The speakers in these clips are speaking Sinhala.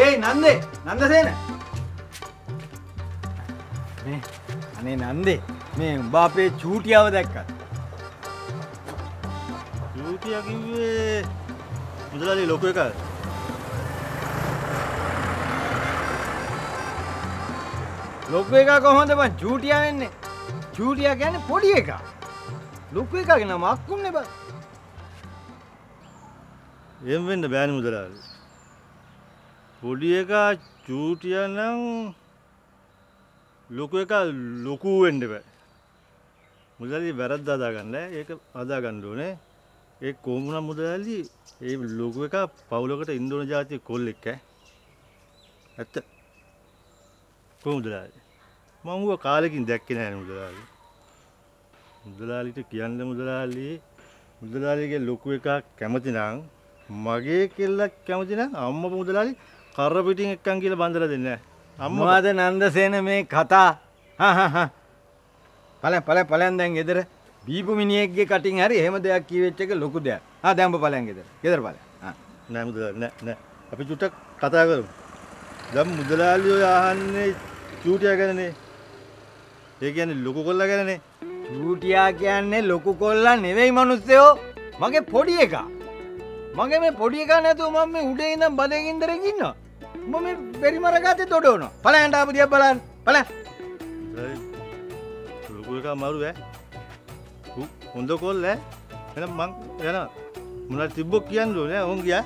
Hey, Nandi! Nanda Sena! Hey, Nandi! I'm going to go to the house. I'm going to go to the house. लोकवेगा कहाँ होते बन झूठिया क्या ने पोड़िएगा लोकवेगा के ना माकूम ने बन ये में न बयान मुझे लाल पोड़िएगा झूठिया ना लोकवेगा लोकूएं ने बन मुझे ये बरात दादा करना है एक आधा करने ने एक कोमना मुझे लाली ये लोकवेगा पावलों के इंदौर जाती कोल लिखा है अच्छा कौन दलाल? माँगूँ काले की देख के नहीं मुदलाल। मुदलाली तो कियान ले मुदलाली, मुदलाली के लोकवे का क्या मत नांग, मगे के लग क्या मत नांग, अम्मा मुदलाली कार्रा पीटिंग एक कंकीला बांधला देना है। अम्मा आदे नंदा सेने में खाता, हाँ, पले पले पले अंदेंगे इधर, बीपू मिनी एक ये कटिंग हरी है मध्य की बच्चे के लोकु दिया, हाँ देंगे पलेंगे इधर, किधर पले? हाँ, नहीं मुदलाल, नहीं, अभी जुटक खाता करूँ। जब मुदलाली यहाँ ने चूटिया क्या ने लेकिन लोगों को लगा ने चूटिया क्या ने लोगों को लगा ने वे ही मनुष्य हो मगे फोड़िएगा मगे मैं फोड़िएगा ना तो मम्मी उड़े इन्दम बदेगी इंदरेगी ना मम्मी पेरी मरगा ते तोड़ो ना पला ऐंडा बुधिया पला पला लोगों का मारू है उन दो कोल है ना मंग है ना मुनार तिब्बो कियान लो ना होंग या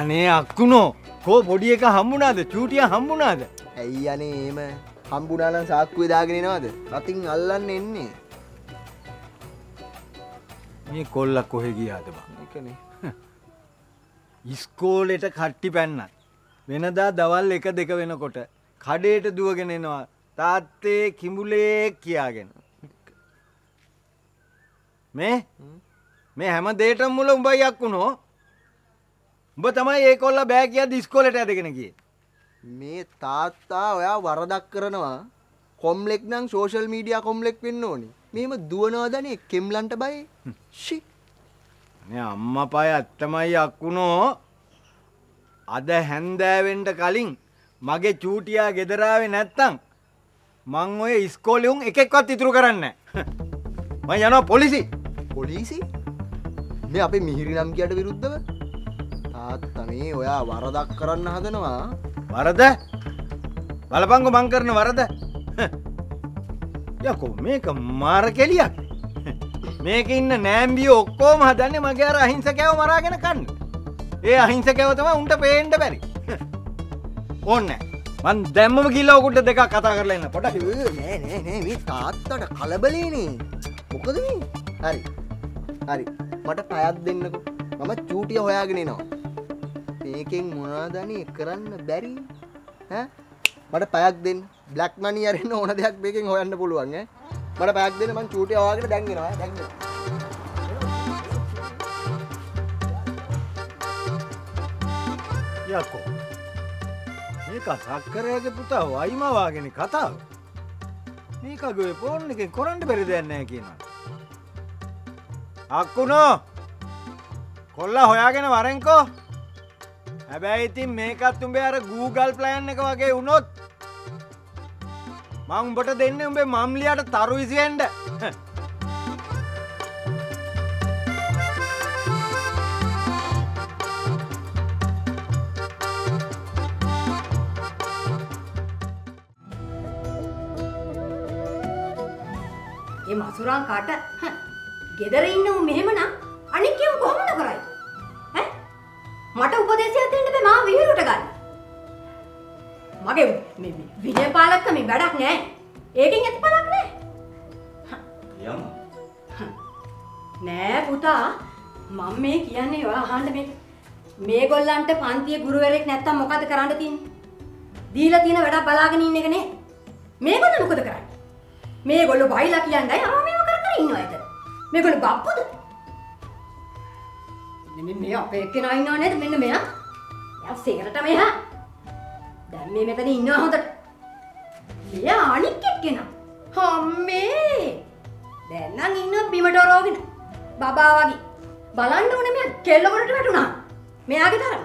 अने अकुनो को बोलिए का हम बुना दे चूटिया हम बुना दे यानी ये मैं हम बुना ना साथ कोई दाग नहीं ना दे रातिंग अल्लाह ने इन्हें ये कोल्ला कोहेगी याद बांग क्या नहीं इसको लेटा खाटी पहनना वेना दा दवाल लेकर देखा वेना कोटा खाड़े इट दुआगे नहीं ना ताते खिमुले किया आगे मैं हम देटा मुलो भाई अकुनो बतामाय एक और ला बैग या डिस्को लेटा देखने की मैं ताता या वारदात करना वां कॉम्प्लेक्स नांग सोशल मीडिया कॉम्प्लेक्स पिन्नो नहीं मैं मत दुआ ना आधा नहीं किमलंट बाई शी मैं अम्मा पाया तमाय आकुनो आधा हैंडा वेंट कालिंग मागे चूटिया गेदरा वे नत्तंग माँगो ये डिस्को लेंग एक एक काट इतरु करने मैं जाना पुलिसी पुलिसी मैं आपे मिहिरी नाम की आड़ विरुद्ध तमी वो यार वारदा करन ना है ना वारदा बालपांग को मांग करने वारदा याको मैं कम मार के लिया मैं कि इन्हें नैम्बियो को महादाने मगेरा अहिंसा क्या हो मारा क्या ना करन ये अहिंसा क्या हो तो मैं उनका पेंट बैरी ओने मन दम्म में किला उगुटे देखा कथा कर लेना पड़ा नहीं नहीं नहीं मैं ताता डा खालबली नहीं मुकदमी हरी हरी मटे पायद दिन को मम्मा चूटिया होया कि नहीं ना මේකෙන් මොනවද අනේ කරන්න බැරි ඈ මට පැයක් දෙන්න බ්ලැක් මනි අරින්න ඕන දෙයක් මේකෙන් හොයන්න පුළුවන් ඈ මට පැයක් දෙන්න මං චූටි ආවගෙන දැන් එනවා දැන් එනවා යකෝ මේක සක්කරයාගේ පුතා වයිම වාගෙනේ කතාව මේකගේ ෆෝන් එකෙන් කරන්න බැරි දෙයක් නැහැ කියනවා අක්කුනෝ කොල්ලා හොයාගෙන වරෙන්කෝ अबे इतनी मेकअप तुम बे यार गूगल प्लान ने कहा कि उन्होंने माँग बटे देने उन्हें मामले यार तारु इसी एंड ये मासूरां काटा गेदर इन्हें उम्मीह मना अनेक्यों को हम ना कराएं मटे उपदेश आते हैं इनपे माँ विहीर उठेगा मगे विनय पालक का मिबाड़ा क्या है एक इंच पालक ने यम नहीं पुता मम्मी किया नहीं वाह हाँड में मैं गोल्ला अंटे पांती गुरु वेरेक नेता मुकाद कराने तीन दीला तीना वेरा बालाग नहीं ने कने मैं गोल्ला मुकाद कराए मैं गोल्लो भाई लाख यान दाय आम मैं मुकाद कराई नहीं आये मैं गोल्लो बाप මේ අපේ එක්කෙනා ඉන්නව නේද? මෙන්න මෙයා. එයා සේරටම එහා. දැන් මේ මෙතන ඉන්නවා හොඳට. මෙයා අනික් එක්කෙනා. අම්මේ. දැන් නම් ඉන්න බිමට රෝගෙන. බබා වගේ. බලන්න ඕනේ මෙයා කෙල්ල වලට වැටුණා. මෙයාගේ තරම.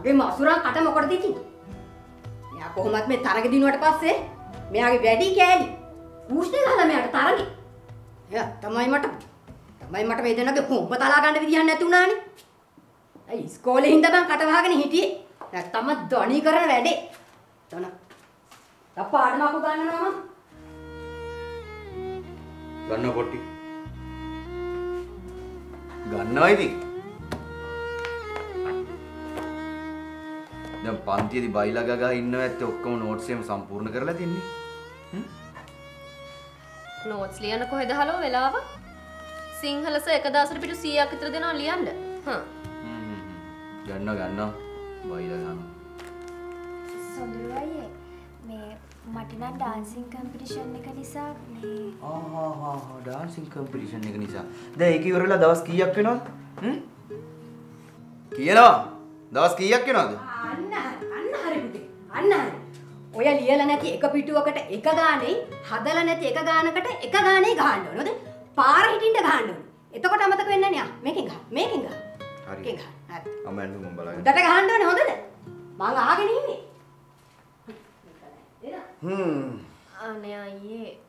මගේ මසුරා කට මොකටද ඉතින්? මෙයා කොහොමත් මේ තරගෙ දිනුවට පස්සේ මෙයාගේ වැඩි කෑලි. ඌෂ්ණ ගහලා මෙයාට තරගෙ. එයා තමයි මට වේදනාවක කොම්බ තලා ගන්න විදියක් නැති උනානේ. අයි ඉස්කෝලේ ඉඳන් මං කට වහගෙන හිටියේ. නැත්තම් මම ධනී කරන වැඩේ. තන. තපාඩම අකු ගන්නවම. ගන්න පොට්ටි. ගන්නවා ඉතින්. දැන් පන්තියේදී බයිලා ගගා ඉන්නව ඇත්තේ ඔක්කොම නෝට්ස් එහෙම සම්පූර්ණ කරලා තින්නේ. හ්ම්. නෝට්ස් ලියන කොහෙද හලෝ වෙලාව? සිංහල සර් 1000ට පිටු 100ක් විතර දෙනවා ලියන්න. හ්ම්. ගන්නවා. බයිලා ගන්න. සඳුරයි මේ මට නම් ඩාන්සින් කම්පිටිෂන් එක නිසා මේ ආහා ඩාන්සින් කම්පිටිෂන් එක නිසා. දැන් ඒක ඉවර වෙලා දවස් කීයක් වෙනවද? හ්ම්. කියලා දවස් කීයක් වෙනවද? අන්න හරි. ඔය ලියලා නැති එක පිටුවකට එක ගානේ හදලා නැති එක ගානකට එක ගානේ ගහන්න ඕනේ නේද? පාර හිටින්න ගහන්න ඕනේ. එතකොට අමතක වෙන්නේ නැහැ. මේකෙන් ගහ. හරි. මේකෙන් ගහ. හරි. අමෙන්ඩු මම බලන්න. උඩට ගහන්න ඕනේ හොඳද? මං අහගෙන ඉන්නේ. එන. අනේ අයියේ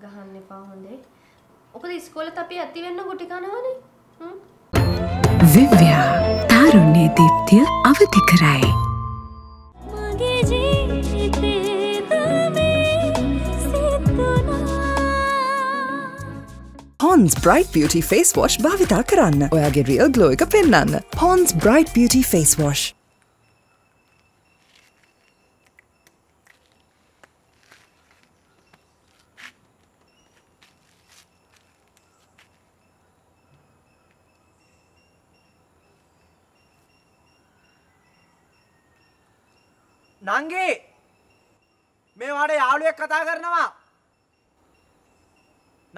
ගහන්න එපා හොඳේ. ඔකද ඉස්කෝලේත් අපි ඇති වෙන්න ගුටි කනවනේ. විව්‍යා තරුණේ දීප්තිය අවදි කරයි. Pond's Bright Beauty Face Wash භාවිතා කරන්න. ඔයාගේ රියල් ග්ලෝ එක පෙන්වන්න. Pond's Bright Beauty Face Wash. නංගි මේ වාඩේ යාළුවෙක් කතා කරනවා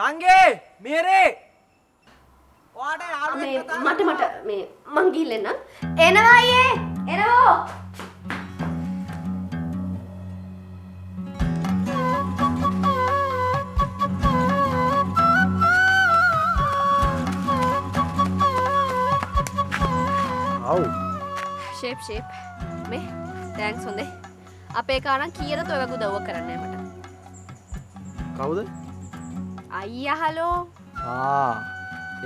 නංගි මේරේ වාඩේ යාළුවෙක් කතා මට මේ මං ගිහින් එන්න එනවා අයියේ එරෝ ආව් ෂේප් මේ thanks හොඳේ අපේ කාරණා කීයද ඔය වගේ උදව්ව කරන්න මට කවුද අයියා හලෝ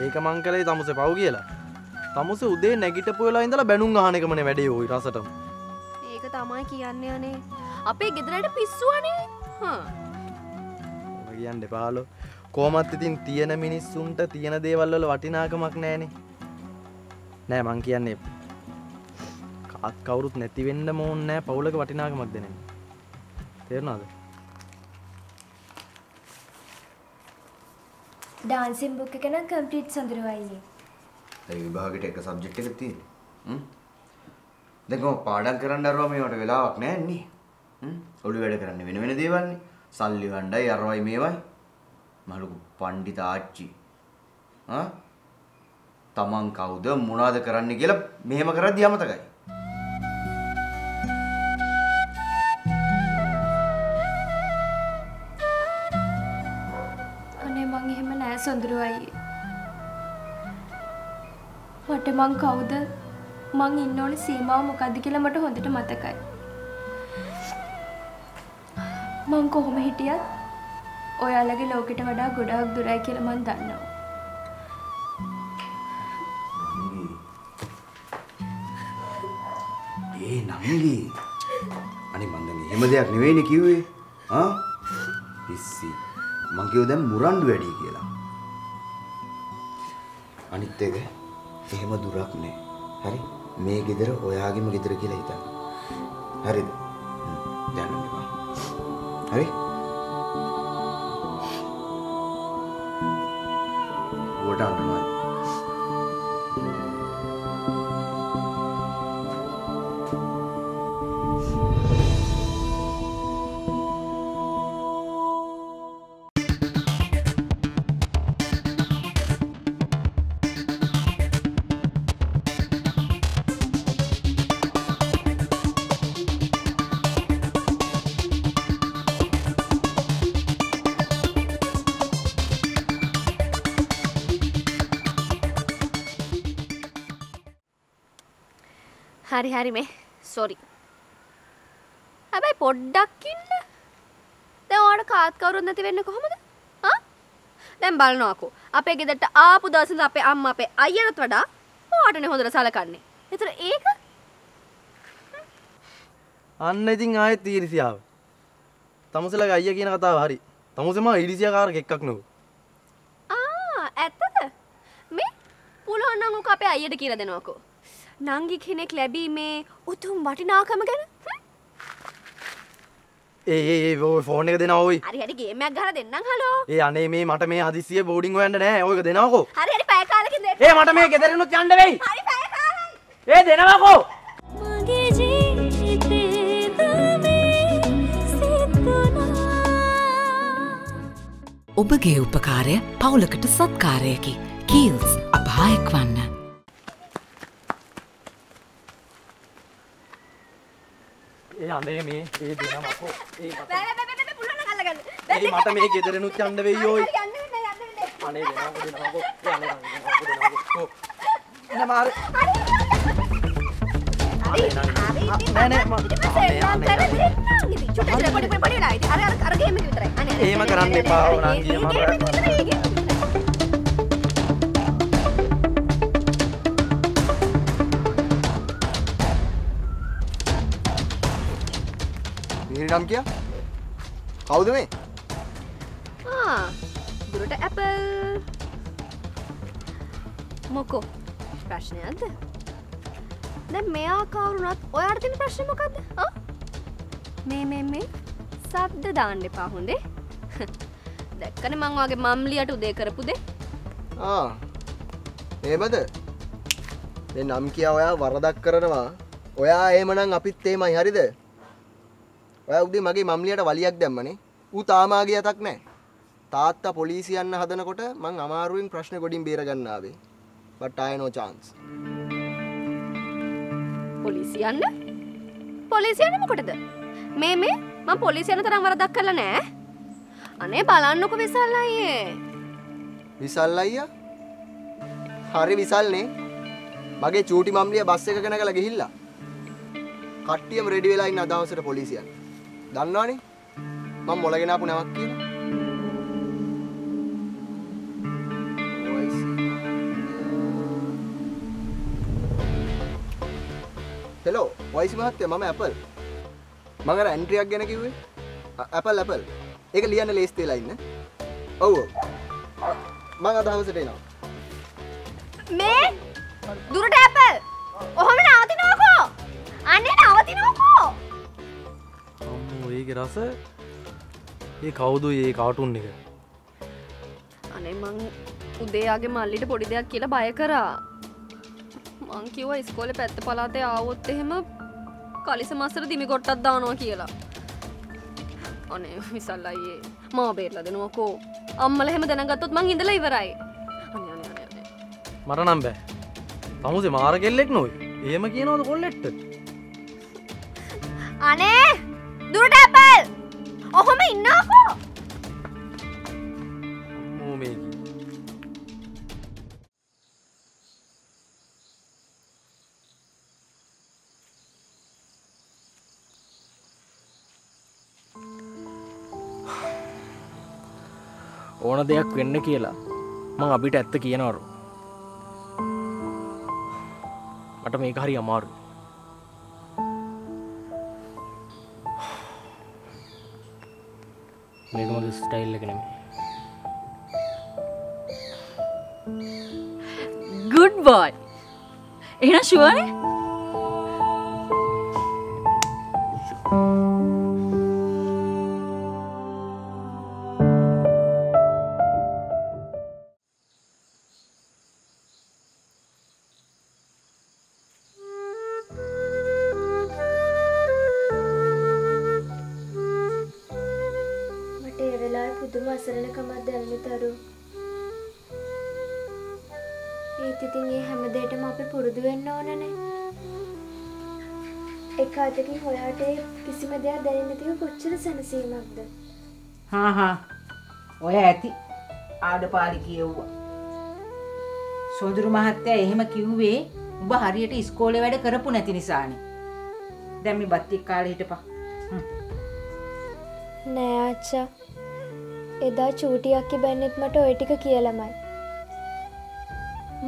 ඒක මං කලේ තමුසේ පව් කියලා තමුසේ උදේ නැගිටපු වෙලාව ඉඳලා බැනුම් අහන එකමනේ වැඩේ ඔය රසටම ඒක තමයි කියන්නේ අනේ අපේ ගෙදරට පිස්සුවනේ හා ඔය කියන්න එපා හලෝ කොහොමත් ඉතින් තියෙන මිනිස්සුන්ට තියෙන දේවල් වල වටිනාකමක් නැහනේ නෑ මං කියන්නේ අත් කවුරුත් නැති වෙන්න මොන්නේ නැහැ පවුලක වටිනාකමක් දෙන්නේ. තේරුණාද? ඩාන්සින් බුක් එක නම් කම්ප්ලීට් සඳුරවයි. ඒ විභාගෙට එක සබ්ජෙක්ට් එකක් තියෙන්නේ. හ්ම්. දැන් කොහොම පාඩම් කරන්න ආවම මේවට වෙලාවක් නැහැ නේ. හ්ම්. ඔළුව වැඩ කරන්නේ වෙන දේවල් නේ. සල්ලි වණ්ඩයි අරවයි මේවයි. මලු පණ්ඩිත ආච්චි. ආ? Taman කවුද මොනවාද කරන්න කියලා මෙහෙම කරද්දි යමතකයි. සොඳුරයි මට මං කවුද මං ඉන්න ඕනේ සීමාව මොකද්ද කියලා මට හොඳට මතකයි මං කොහොම හිටියත් ඔයාලගේ ලෝකෙට වඩා ගොඩාක් දුරයි කියලා මං දන්නවා ඒ නංගි අනේ මං දැන් එහෙම දෙයක් නෙවෙයිනේ කිව්වේ ආ පිස්සි මං කියව දැන් මුරණ්ඩු වැඩි කියලා අනිත් එක එහෙම දුරක් නෑ. හරි? මේ ගෙදර ඔයාගේම ගෙදර කියලා හිතන්න. හරිද? දැනන්න එපා. හරි? වඩාන්නවා. හරි හරි මේ sorry. හැබැයි පොඩ්ඩක් ඉන්න. දැන් ඔයාලට කාත් කවුරුත් නැති වෙන්නේ කොහොමද? ආ? දැන් බලනවාකෝ. අපේ ගෙදරට ආපු දවස් ඉඳන් අපේ අම්මා අපේ අයියාට වඩා ඔයාටනේ හොඳට සලකන්නේ. ඒතර ඒක අන්න ඉතින් ආයෙත් ඊර්ෂ්‍යාව. තමුසලගේ අයියා කියන කතාව හරි. තමුසෙම ඊර්ෂ්‍යාකාරක එකක් නෝ. ආ ඇත්තද? මේ පුළුවන් නම් උක අපේ අයියට කියලා දෙනවාකෝ. නංගි කෙනෙක් ලැබීමේ උතුම් වටිනාකම ගැන ඒ ෆෝන් එක දෙනවා ඔයි. හරි හරි ගේම් එකක් ගහලා දෙන්නම් හලෝ. ඒ අනේ මේ මට මේ හදිස්සිය බෝඩින් හොයන්න නෑ. ඔයක දෙනවකෝ. හරි හරි පැය කාලෙකින් දෙන්න. ඒ මට මේ ගෙදරින් උත් යන්න වෙයි. හරි පැය කාලයි. ඒ දෙනවකෝ. මගේ ජීවිතේ තමයි සිතුනා. ඔබගේ උපකාරය පවුලකට සත්කාරයකි. කීල්ස් අභායක් වන්න. යන්නේ මේ ඒ දෙනමකෝ ඒ බෑ පුළුවන් නම් අල්ලගන්න දැන් මට මේ ගෙදරනුත් යන්න වෙයි ඔයි අනේ දෙනමකෝ දෙනමකෝ එන මාර නෑ නෑ මම කරන්න එපා නංගිය මම How do you? Ah, good apple. Moko, fashion. Then may I call not or the impression? May sub the dandy pahunde. The Kanamanga Mamlia to the Karapude. Ah, eh, mother. Then Namkia, Varada Karana, where I am an apite my haride. ඔයගොඩි මගේ මම්ලියට වලියක් දැම්මනේ. ඌ තාම ආගිය තාක් නැහැ. තාත්තා පොලිසිය යන්න හදනකොට මං අමාරුවෙන් ප්‍රශ්න ගොඩින් බේර ගන්න ආවේ. But I no chance. පොලිසිය යන්න? පොලිසිය යන්න මොකටද? මේ මං පොලිසිය යන තරම් වරදක් කරලා නැහැ. අනේ බලන්නකො විසල් අයියේ. විසල් අයියා? හරි විසල්නේ. මගේ චූටි මම්ලිය බස් එක ගනගලා ගිහිල්ලා. කට්ටියම රෙඩි වෙලා ඉන්න අදවසට පොලිසිය යන්න. දන්නවනේ මම මොලගෙන ආපු නමක් කියලා. හෙලෝ, වයිසි මහත්තයා මම ඇපල්. මම අර ඇන්ට්‍රියක් ගැන කිව්වේ. ඇපල්. ඒක ලියන්න ලේස්ති වෙලා ඉන්න. ඔව්. මම අදහවසට එනවා. මේ දුරට ඇපල්. ඔහොම නවතිනවකෝ. අනේ නවතිනවකෝ. රස ඒ කවුද මේ කාටුන් එක අනේ මං උදේ ආගේ මල්ලිට පොඩි දෙයක් කියලා බය කරා මං කිව්වා ඉස්කෝලේ පැත්ත පළාතේ ආවොත් එහෙම කලිස මාසෙට දිමි කොට්ටක් දානවා කියලා අනේ විසල් අයියේ මාව බේරලා දෙනවකෝ අම්මලා එහෙම දැනගත්තොත් මං ඉඳලා ඉවරයි අනේ මට නම් බෑ තමුසේ මාර කෙල්ලෙක් නෝ එහෙම කියනවද කොල්ලෙක්ට අනේ දුරට ඇපල් ඔහොම ඉන්නකෝ මොමේකි ඕන දෙයක් වෙන්න කියලා මම අපිට ඇත්ත කියනවරු මට මේක හරි අමාරුයි මේක මගේ ස්ටයිල් එක නෙමෙයි. Good boy. එහෙනම් ෂුවර් නේ? එකwidehatකින් ඔයාට කිසිම දෙයක් දැනෙන්නේ නැතිව කොච්චර සැනසීමක්ද? හා. ඔය ඇති ආඩපාලි කියවුවා. සොඳුරු මහත්තයා එහෙම කිව්වේ උඹ හරියට ඉස්කෝලේ වැඩ කරපු නැති නිසානේ. දැන් මේ බත් එක්ක කාලේ හිටපන්. නෑ ආච්චා. එදා චූටියක් කිව්වෙත් මට ඔය ටික කියලාමයි.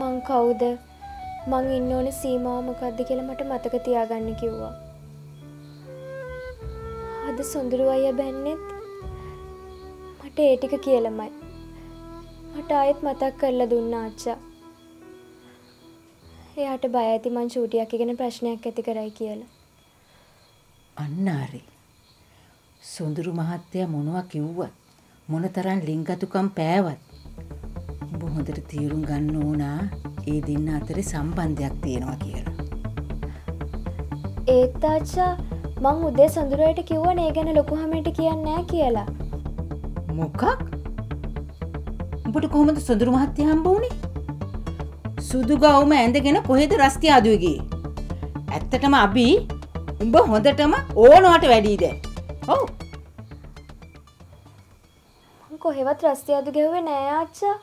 මං කවුද? මං ඉන්න ඕනේ සීමාව මොකද්ද කියලා මට මතක තියාගන්න කිව්වා. අද සොඳුරු අයියා බැන්නෙත් මට ඒ ටික කියලාමයි. මට ආයෙත් මතක් කරලා දුන්නා ආච්චා. එයාට බය ඇති මං චූටියක් ගැන ප්‍රශ්නයක් ඇති කරයි කියලා. අන්නාරේ. සොඳුරු මහත්තයා මොනවා කිව්වත් මොනතරම් ලිංගතුකම් පෑවත් ඔබ හොඳට තීරුම් ගන්න ඕනා ඒ දෙන්න අතරේ සම්බන්ධයක් තියෙනවා කියලා. ඒ තාච්චා මං උදේ සොඳුරයට කිව්වනේ ඒ ගැන ලොකු හැමෙට කියන්නේ නැහැ කියලා. මොකක්? උඹට කොහොමද සොඳුරු මහත්තයා හම්බ වුනේ? සුදු ගවුම ඇඳගෙන කොහෙද රස්තිය ආදුවේ ගියේ? ඇත්තටම අබි උඹ හොඳටම ඕනවට වැඩි දැන්. ඔව්. මං කොහෙවත් රස්තිය ආදු ගෙව්වේ නෑ ආච්චා.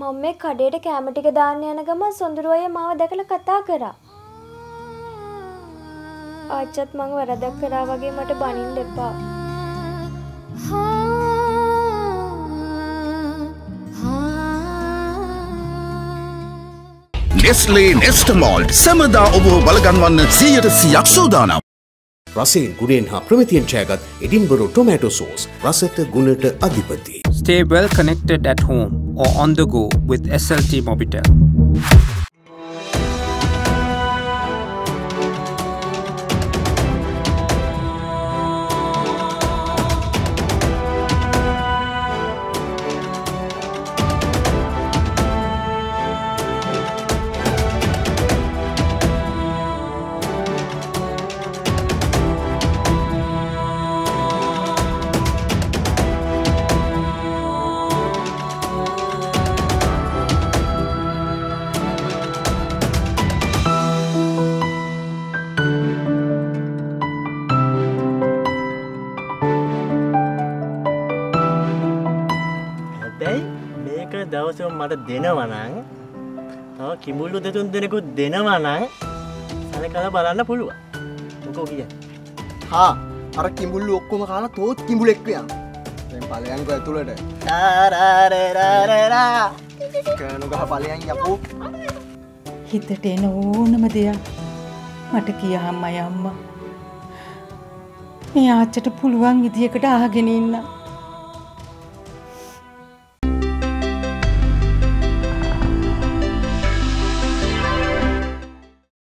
මම මේ කඩේට කැම ටික දාන්න යන ගමන් සොඳුරු අයියා මාව දැකලා කතා කරා. ආච්චත් මං වරදක් කරා වගේ මට බනින්න එපා. Nestle Nestamalt samada obo balganwanna 100% සූදානම්. රසයෙන් ගුණයෙන් හා ප්‍රමිතියෙන් ඡයගත් Edinburgh tomato sauce රසට ගුණට අධිපති. Stay well connected at home or on the go with SLT Mobitel. මට දෙනවා නම් තව කිඹුල්ලු දෙතුන් දෙනෙකුත් දෙනවා නම් සැලකලා බලන්න පුළුවන්. මොකෝ කියන්නේ? හා අර කිඹුල්ලු ඔක්කොම කාලා තෝත් කිඹුලෙක් වෙනවා. දැන් ඵලයන් ගා ඇතුළට. රාරාරාරාරා. කණු ගහ ඵලයන් යපෝ. හිතට එන ඕනම දෙයක් මට කියහම්මයි අම්මා. මේ ආච්චිට පුළුවන් විදියකට අහගෙන ඉන්න.